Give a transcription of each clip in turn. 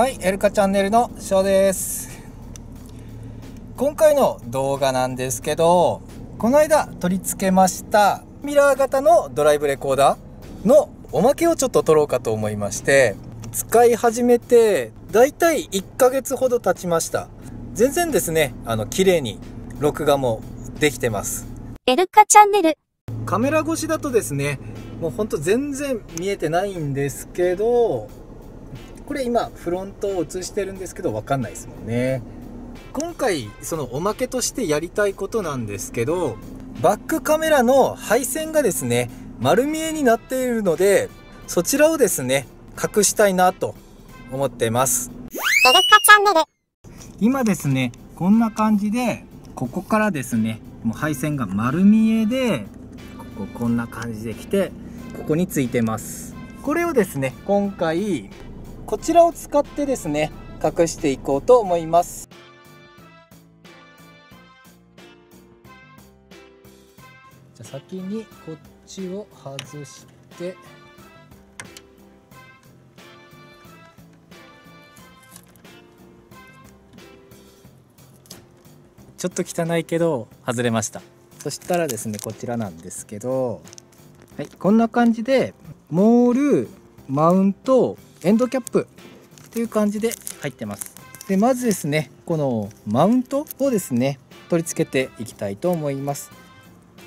はい、エルカチャンネルの翔です。今回の動画なんですけど、この間取り付けましたミラー型のドライブレコーダーのおまけをちょっと撮ろうかと思いまして、使い始めてだいたい1ヶ月ほど経ちました。全然ですね、綺麗に録画もできてます。エルカチャンネル。カメラ越しだとですね、もうほんと全然見えてないんですけど、これ今フロントを映してるんですけど分かんないですもんね。今回そのおまけとしてやりたいことなんですけど、バックカメラの配線がですね丸見えになっているので、そちらをですね隠したいなと思ってます。今ですねこんな感じで、ここからですねもう配線が丸見えで、こんな感じで来てここについてます。これをですね今回こちらを使ってですね隠していこうと思います。じゃあ先にこっちを外して、ちょっと汚いけど外れました。そしたらですねこちらなんですけど、はい、こんな感じでモール、マウント、エンドキャップという感じで入ってます。でまずですねこのマウントをですね取り付けていきたいと思います。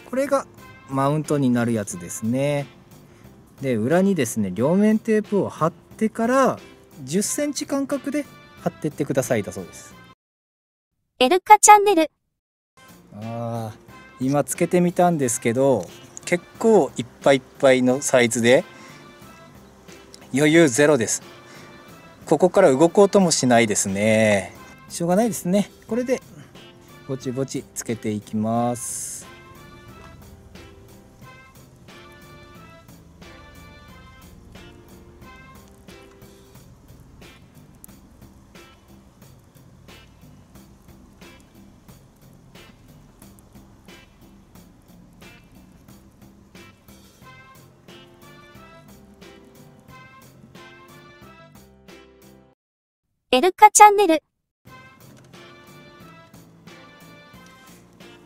これがマウントになるやつですね。で裏にですね両面テープを貼ってから10センチ間隔で貼ってってくださいだそうです。エルカチャンネル。今つけてみたんですけど、結構いっぱいいっぱいのサイズで余裕ゼロです。ここから動こうともしないですね。しょうがないですね。これでぼちぼちつけていきます。エルカチャンネル。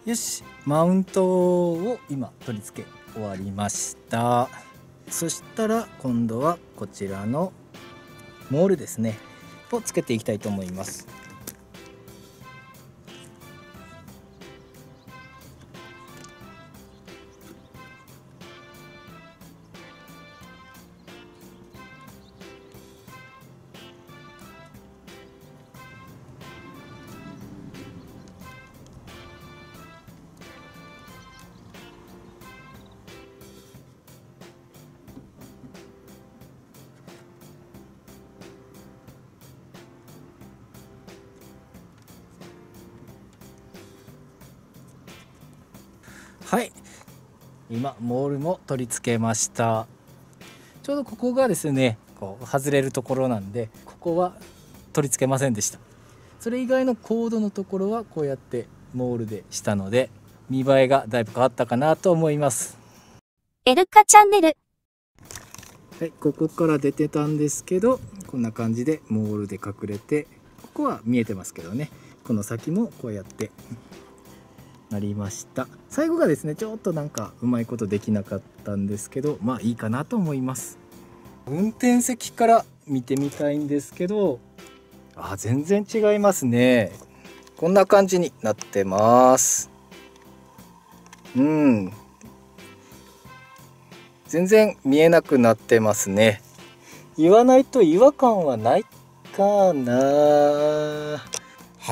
よし、マウントを今取り付け終わりました。そしたら今度はこちらのモールですねをつけていきたいと思います。はい、今モールも取り付けました。ちょうどここがですねこう外れるところなんで、ここは取り付けませんでした。それ以外のコードのところはこうやってモールでしたので、見栄えがだいぶ変わったかなと思います。エルカチャンネル。はい、ここから出てたんですけど、こんな感じでモールで隠れて、ここは見えてますけどね、この先もこうやってなりました。最後がですねちょっとなんかうまいことできなかったんですけど、まあいいかなと思います。運転席から見てみたいんですけど、全然違いますね。こんな感じになってます。全然見えなくなってますね。言わないと違和感はないかな。は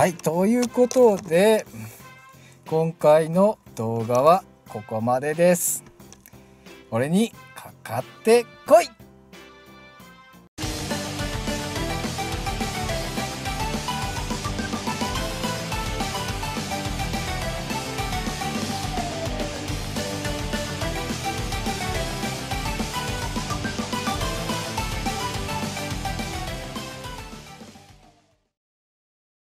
い、ということで今回の動画はここまでです。俺にかかってこい！